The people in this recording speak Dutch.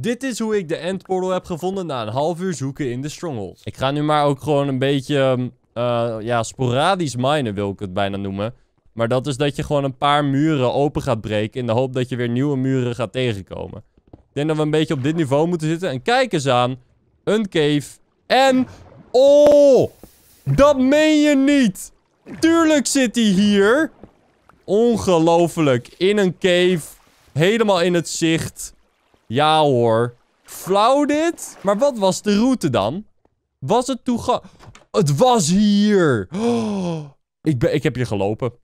Dit is hoe ik de End Portal heb gevonden na een half uur zoeken in de Stronghold. Ik ga nu maar ook gewoon een beetje, ja, sporadisch minen wil ik het bijna noemen. Maar dat is dat je gewoon een paar muren open gaat breken in de hoop dat je weer nieuwe muren gaat tegenkomen. Ik denk dat we een beetje op dit niveau moeten zitten. En kijk eens aan. Een cave. En... oh! Dat meen je niet! Tuurlijk zit hij hier! Ongelooflijk. In een cave. Helemaal in het zicht. Ja hoor. Flauw dit? Maar wat was de route dan? Was het toegang... het was hier! Oh, ik heb hier gelopen.